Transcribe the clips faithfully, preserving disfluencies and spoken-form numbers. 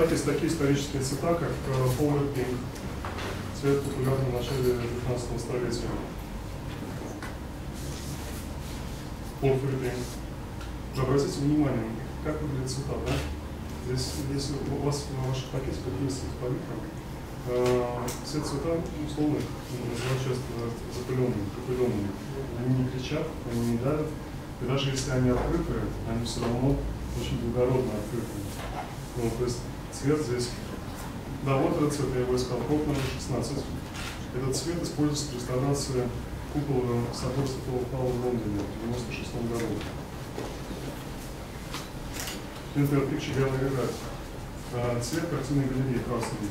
Так есть такие исторические цвета, как Power Pink, цвет популярный в начале девятнадцатого столетия. Porphyry Pink. Обратите внимание, как выглядят цвета, да? Здесь, если у вас на ваших пакетиках есть палитра, все цвета, условно, называют часто запыленными, пропыленными. Они не кричат, они не давят, и даже если они открытые, они все равно очень благородно открытые. Ну, то есть цвет здесь, да, вот этот цвет, я его искал, коп номер шестнадцать. Этот цвет используется в реставрации купола собора Святого Павла в Лондоне в девяносто шестом году. Интер Пикчер Галлери. Цвет картинной галереи красный.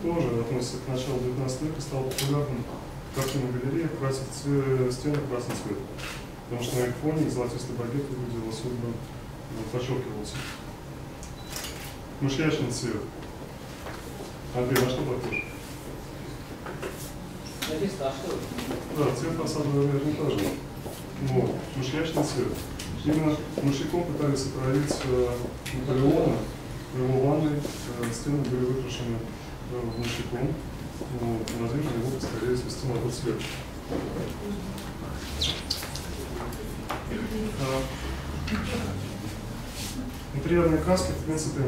Тоже относится к началу девятнадцатого века, стал популярным в картинной галерее красить стены красный цвет. Потому что на их фоне золотистый багет выглядел особенно, подчеркивался. Мышьячный цвет. Андрей, на что похож? На пистаж, что ли? Да, цвет фасадного Эрмитажа. Вот, мышьячный цвет. Именно мышьяком пытались отравить э, Наполеона, его ванной, э, стены были выкрашены э, мышьяком. Вот, и на зиму его постарались вести на этот цвет. А, интерьерные краски, в принципе,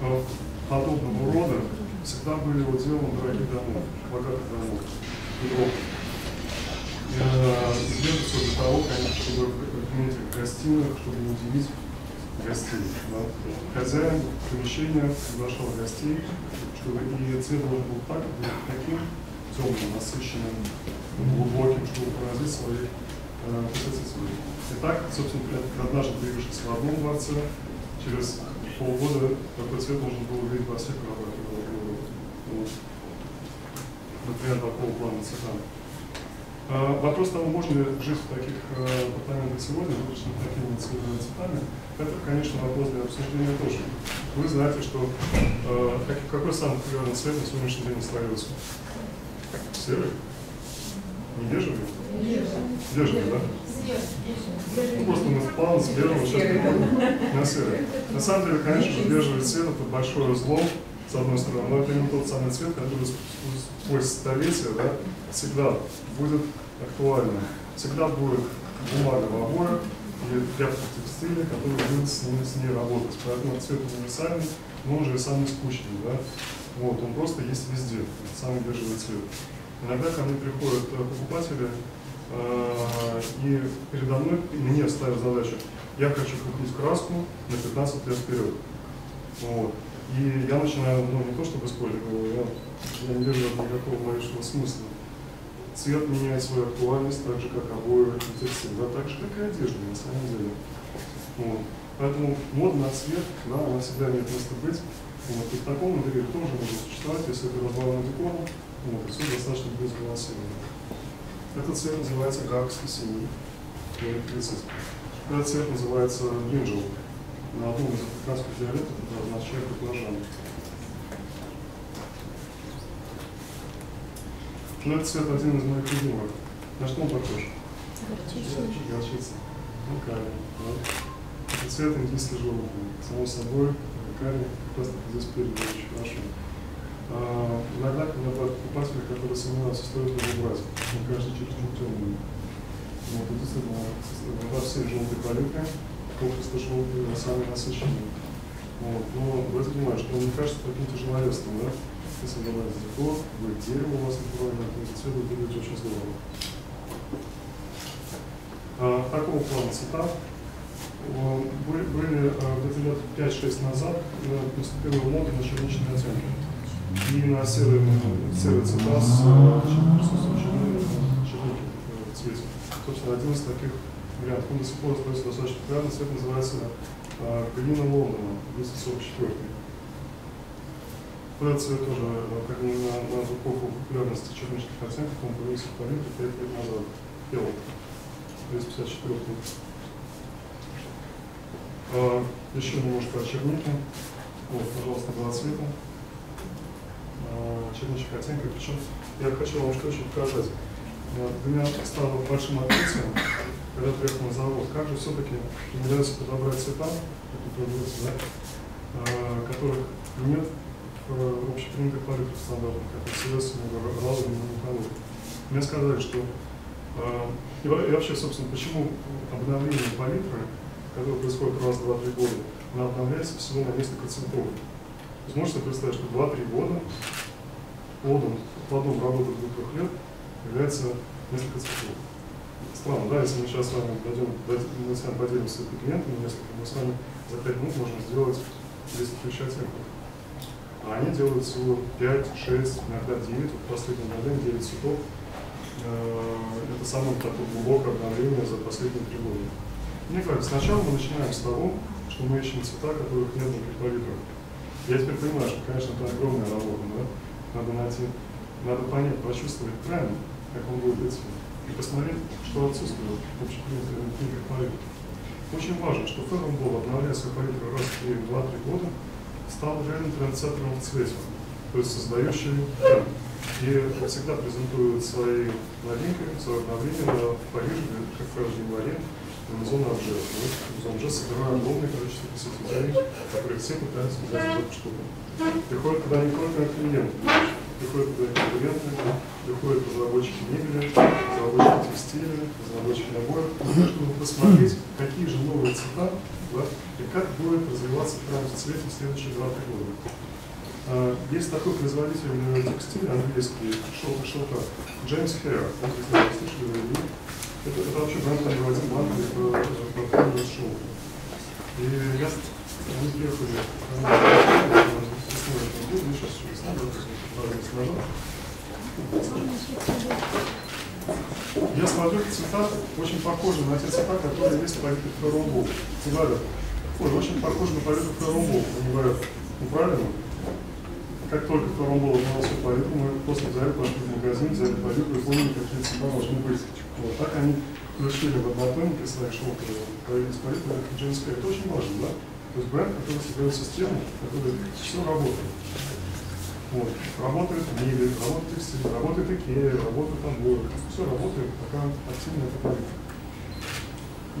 э, подобного рода всегда были уделом дорогих домов, богатых домов, игрок. Известно все для того, конечно, чтобы применить в гостиных, чтобы удивить гостей. Да? Хозяин помещения приглашал гостей, чтобы и цвет должен был так, был таким темным, насыщенным, глубоким, чтобы поразить своих э, посетителей. Итак, собственно, однажды появившись в одном дворце, через полгода такой цвет должен был увидеть во всех городах. Вот. Например, такого плана цвета. Вопрос того, можно ли жить в таких апартаментах сегодня, выпущенных такими цветами, это, конечно, вопрос для обсуждения тоже. Вы знаете, что э, какой самый популярный цвет на сегодняшний день остается? Серый? Не бежевый? Бежевый, да? Ну, просто мы впал с бежевого сейчас на серый. На самом деле, конечно же, бежевый цвет – это большой злом, с одной стороны, но это не тот самый цвет, который сквозь столетия, да, всегда будет актуальным. Всегда будет бумага в обоях или тряпка текстиля, которая будет с ней, с ней работать. Поэтому цвет универсальный, но он же и самый скучный. Да? Вот, он просто есть везде, самый бежевый цвет. Иногда ко мне приходят покупатели э и передо мной мне ставят задачу. Я хочу купить краску на пятнадцать лет вперед. Вот. И я начинаю, ну, не то чтобы использовать, я, я не вижу никакого малейшего смысла. Цвет меняет свою актуальность, так же, как обои, да, так же, как и одежда, на самом деле. Вот. Поэтому мода на цвет, да, она всегда имеет место быть. Вот. И в таком интерьере тоже можно существовать, если это разбавлено декором, вот, все достаточно будет сбалансировано. Этот цвет называется гаагский синий. Этот цвет называется гинджел. На одном из африканских диалектов это означает баклажан. Но этот цвет один из моих любимых. На что он похож? Горчичный. Горчица. Ну, карри. Да? Это цвет индийской желудки. Само собой, карри как раз таки здесь передает очень хорошо. А, иногда, когда покупатели, которые сомневаются, стоит его брать. Он кажется чересчур темный. Вот, действительно, во всей желтой палитре. Просто желтый, самый насыщенный. Вот. Но вы понимаете, что он не кажется таким тяжеловесным, да? Если добавить декор, будет дерево у вас натурально, то цвет будет очень здорово. А, такого плана цвета были, были где-то лет пять-шесть назад, наступила мода на черничные оттенки. И на серые, серые цвета с черничными в цвете. Собственно, один из таких. Он до сих пор остается достаточно популярный, цвет называется «Глина Лондона», двести сорок четвёртый. Этот цвет тоже, как мы на эпоху популярности черничных оттенков, он появился в палитре пять лет назад. Пел, двести пятьдесят четвёртый. Еще немножко о чернике. Вот, пожалуйста, два цвета. Черничных оттенков. Причем я хочу вам что-то показать. Для меня стало большим открытием, когда приехал на завод, как же все-таки не удается подобрать цвета, как это делается, да? которых нет общепринятых паритов стандартных, это следствие главного монотолога. Мне сказали, что и вообще, собственно, почему обновление палитры, которое происходит раз в два-три года, она обновляется всего на несколько цветов. То есть можете представить, что два-три года плодом, плодом работы двух-трех лет является несколько цветов. Странно, да, если мы сейчас с вами дойдем, мы с вами поделимся пигментами несколько, мы с вами за пять минут можем сделать десять тысяч оттенков. А они делают всего пять, шесть, иногда девять, вот последний модель девять цветов. Это самое такое глубокое обновление за последние три года. Мне кажется, сначала мы начинаем с того, что мы ищем цвета, которых нет никаких палитров. Я теперь понимаю, что, конечно, это огромная работа, да? Надо найти, надо понять, прочувствовать правильно, как он будет идти, и посмотреть, что отсутствует в общепринятых книгах палитров. Очень важно, что Фермбол, обновляя свою палитру раз в два-три года, стал реальным трендсеттером в цвете, то есть создающим тренд. И всегда презентуют свои новинки, свои обновления в Париже, как в каждом январе, на зону Обжея. Мы в зону Обжея собираем огромное количество посетителей, которые все пытаются взять эту штуку. Приходят туда не только клиенты, приходят туда и конкуренты, приходят разработчики мебели, разработчики текстиля, разработчики обоев, чтобы посмотреть, какие же новые цвета, да, и как будет развиваться прямо в цвете в следующие два-три года. Есть такой производитель текстиля английский, шелка, Джеймс Хэрер. Он, не знаю, слышали его или нет. Это, это вообще бренд номер один в Англии по продажам шелка. И я, мы приехали в Англию, сейчас через нами. Я смотрю, цвета очень похожи на те цвета, которые есть в палитре Хэроу Булк. Говорят, ой, очень похожи на палитру Хэроу Булк. Они говорят, ну правильно? Как только Фермбол обновился палитру, мы просто взяли, пошли в магазин, взяли палитру и помнили, какие цвета должны быть. Вот так они решили в однотоннике свои шелки, появились палитру, как Джеймс Хэрер. Это очень важно, да? То есть бренд, который создает систему, который все работает. Вот. Работает мебель, работает текстиль, работает икея, работает тамбур. Все работает, пока активно это палитра.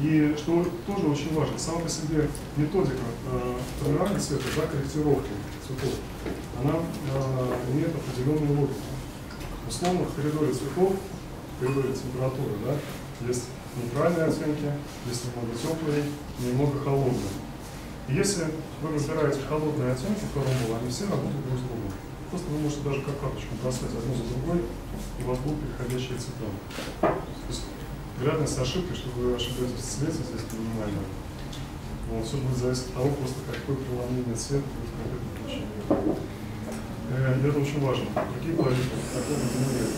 И что тоже очень важно, сама по себе методика э, формирования цвета, да, корректировки цветов, она э, имеет определенную логику. Условно, в коридоре цветов, в коридоре температуры, да, есть нейтральные оттенки, есть немного теплые, немного холодные. И если вы выбираете холодные оттенки, формулы, они все работают друг с другом. Просто вы можете даже как карточку бросать одну за другой, и у вас будут переходящие цвета. Вероятность ошибки, что вы ошибаетесь в цвете, здесь минимальная. Вот, все будет зависеть от того, просто какое преломление цвета будет в конкретном случае. Это очень важно. Другие палитры, такого не имеют.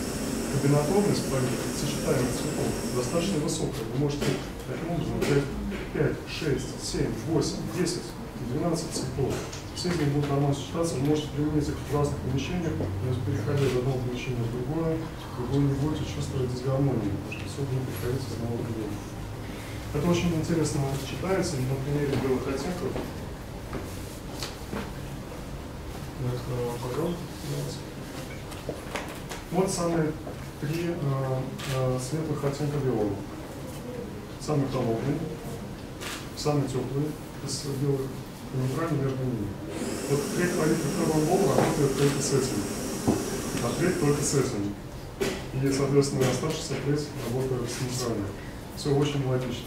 Комбинаторность палитры, сочетаемых цветов, достаточно высокая. Вы можете таким образом взять пять, шесть, семь, восемь, десять, двенадцать цветов. Все из них будут нормально сочетаться, вы можете применить их в разных помещениях, то есть переходя из одного помещения в другое, вы не будете чувствовать дисгармонию, потому что все будет переходить из одного в другое. Это очень интересно читается, на примере белых оттенков. Вот самые три э, э, светлых оттенка белого. Самый холодный, самый теплый из белых. Нейтрально между ними. Вот треть палитры Хэроу Булк работает только с этим, а треть только с этим. И, соответственно, оставшаяся треть работает с нейтральной. Все очень логично.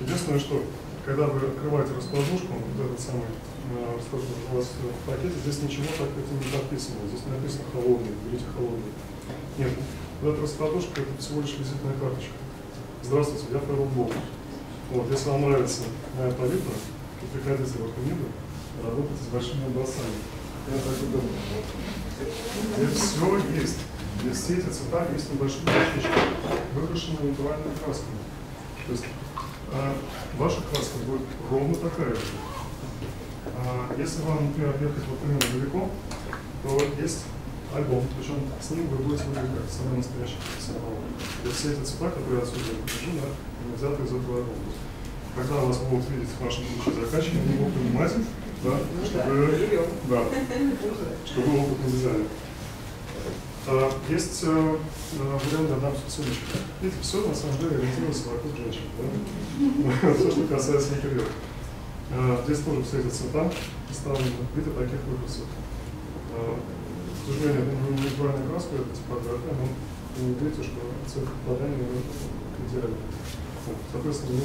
Единственное, что, когда вы открываете раскладушку, вот этот самый, э, что у вас в пакете, здесь ничего так это не подписано. Здесь написано «холодный», берите «холодный». Нет, вот эта раскладушка – это всего лишь визитная карточка. Здравствуйте, я Хэроу Булк. Вот, если вам нравится моя палитра, приходите в эту миду, работайте с большими образцами. Я так и думаю. Здесь все есть. Здесь все эти цвета есть небольшие частички, выкрашенные натуральными красками. То есть э, ваша краска будет ровно такая же. Э, если вам, например, ехать вот именно далеко, то есть альбом, причем с ним вы будете выглядеть самым настоящим профессионалом. То есть все эти цвета, которые я отсюда покажу, да, взяты из этого альбома. Когда вас будут видеть ваши будущие заказчики, они будут понимать, да, ну, что, да, вы, да, что вы опытный дизайнер. А, есть э, вариант для дамских сумочек. Видите, все на самом деле ориентируется вокруг женщин. Да? Все, что касается интерьера. Здесь тоже все эти цвета представлены в виде таких выбросов. К сожалению, не буквально краску, это типография, но вы увидите, что цвет попадания идеально. Соответственно,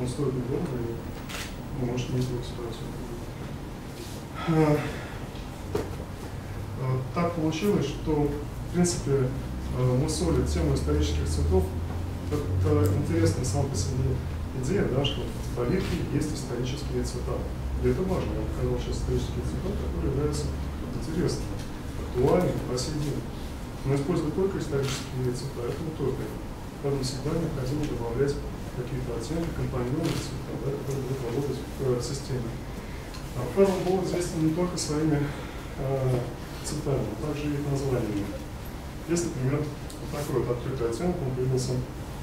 он стоит недорого, и вы можете не сделать ситуацию. Так получилось, что, в принципе, мы солим тему исторических цветов. Это интересная сама по себе идея, да, что в поверке есть исторические цвета. И это важно. Я показал сейчас исторические цвета, которые являются интересными, актуальными, по сей день. Но использовать только исторические цвета, это утопия. Поэтому всегда необходимо добавлять какие-то оттенки, компоненты цвета, да, которые будут работать в системе. Фермбол был известен не только своими э, цветами, но также и их названиями. Есть, например, вот такой вот открытый оттенок, он появился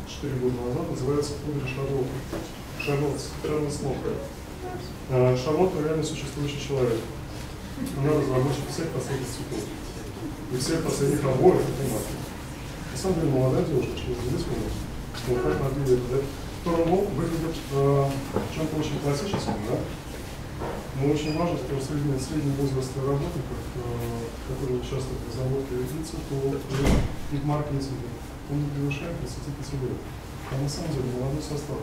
четыре года назад, называется пудра Шарлотт. Шарлотт Слока. Шарлотт реально существующий человек. Она разработчик всех последних цветов. И всех последних обоев этой марки. На самом деле молодая девушка, что здесь у нас. Вот так выглядит, да? Фермбол выглядит э, чем-то очень классическим, да? Но очень важно, что средний, средний возраст работников, э, которые участвуют в разработке цветов, и в маркетинге, он не превышает двадцать пять лет. А на самом деле молодой состав.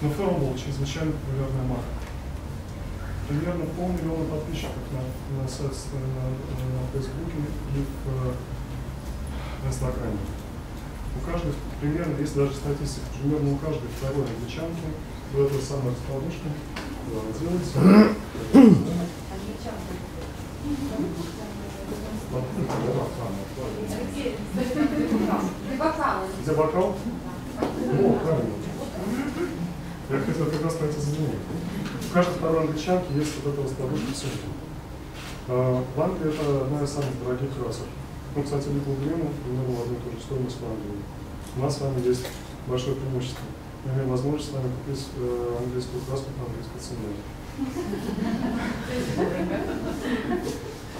Но Фермбол чрезвычайно популярная марка. Примерно полмиллиона подписчиков на, на, на, на Фейсбуке и в, в Инстаграме. У каждого, примерно, есть даже статистика, примерно у каждой второй англичанки в этой самой раскладушке делается. Где бокал? О, правильно. Я хотел как раз на это занимать. У каждой второй англичанки есть вот эта раскладушка в сумке. Банка — это одна из самых дорогих красок. Ну, кстати, Little Green примерно в одну и ту же стоимость в Англии. У нас с вами есть большое преимущество. Мы имеем возможность с вами купить э, английскую краску по английской цене.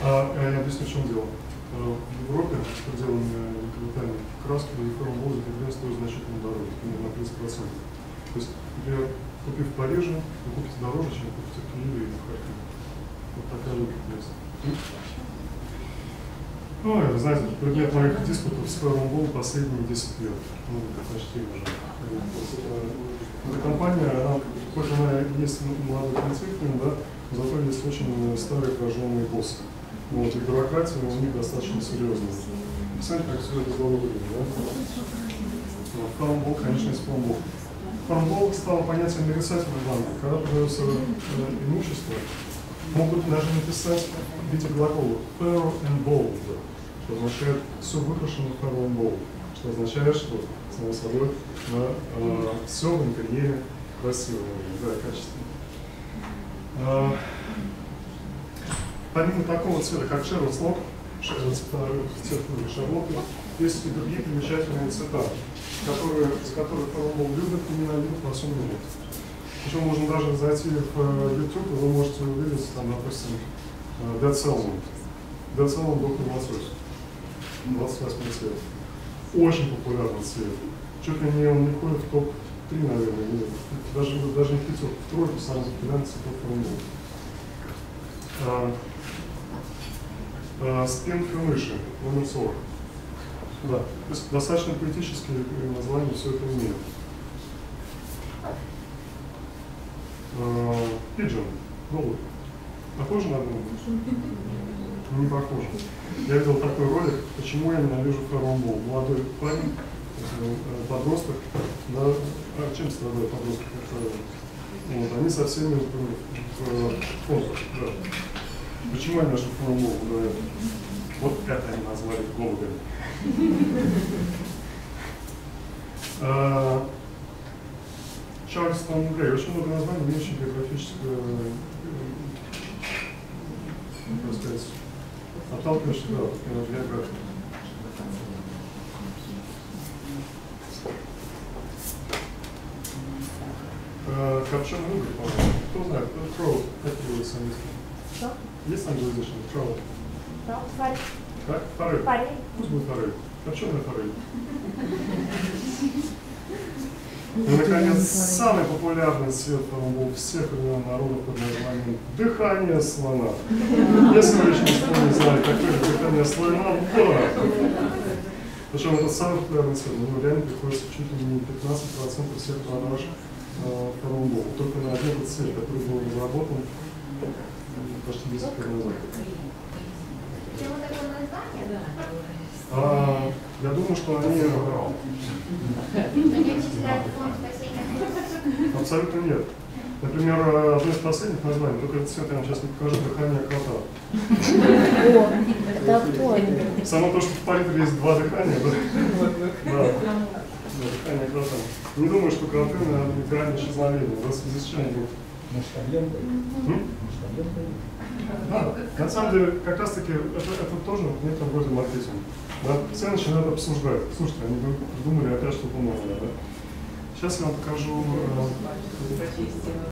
А, я объясню, в чем дело. В Европе, что делаем Великобритании, краски и Фермбол стоят значительно дороже, примерно на тридцать процентов. То есть, например, купив в Париже, вы купите дороже, чем купите в Киеве или в Харькове. Вот такая логика есть. Ну, вы знаете, предмет моих диспутов с Фермбол последние десять лет. Ну, почти уже. Эта компания, она, хоть она есть молодой конфликтный, да, зато есть очень старые прожженные боссы. Вот, и бюрократия у них достаточно серьезная. Представляете, как все это зло выглядит, да? Фермбол, конечно, есть Фермбол. Фермбол стало понятием нарицательной банки. Когда продается имущество, могут даже написать в виде глагола «Fair and Bold», что означает «все выкрашено в Fair and Bold», что означает, что, само собой, да, э, все в интерьере красиво, да, качественно. Э, помимо такого цвета, как Хэроу Булк, Шарлотты, есть и другие примечательные цвета, которые, с которых Хэроу Булк любит и ненавидит во всем мире. Еще можно даже зайти в YouTube, и вы можете увидеть, там, допустим, Dead Salmon. Dead Salmon был двадцать восьмой цвет. Очень популярный цвет. Чуть ли не он не ходит в топ три, наверное, нет. Даже, даже не в пятерку, в тройку самых популярных цветов Фермбол. Спинка мыши, ломицор. Да, то есть достаточно поэтические названия все это имеет. Пиджин, голубь. Похоже на одну? Не похоже. Я видел такой ролик, почему я ненавижу Фермбол. Молодой парень, подросток, да, а чем страдает подросток? Вот, они со всеми в конкурсе. Да. Почему я нашу Фермбол? Да, вот это они назвали голубями. Чарльстон Грей. Очень много названий, имеющих географическое, как сказать, отталкивающее от географии. Копченый уголь, по-моему. Кто знает? Кроу. Как переводится английский? Что? Есть англоязычный? Кроу. Кроу. Форель. Как? Форель. Форель. Пусть будет форель. Копченая форель. И, наконец, самый популярный цвет фермбол всех времен народов под названием «Дыхание слона». Если вы еще не знали, какое же дыхание слона в Боро. Причем это самый популярный цвет. Ну, реально приходится чуть ли не пятнадцать процентов всех продаж фермбол. Только на один этот цвет, который был разработан почти десять лет назад. Почему такое название? А, я думаю, что они... Абсолютно нет. Например, одно из последних названий, только этот цвет я вам сейчас не покажу, «Дыхание крота». Само то, что в палитре есть два дыхания, да? Дыхание крота. Не думаю, что кроты на грани исчезновения, в связи с чем они... Да, на самом деле, как раз таки, это, это тоже в некотором роде маркетинг. Да? Все начинают обсуждать. Слушайте, они придумали опять что-то новое. Да? Сейчас я вам покажу... Э,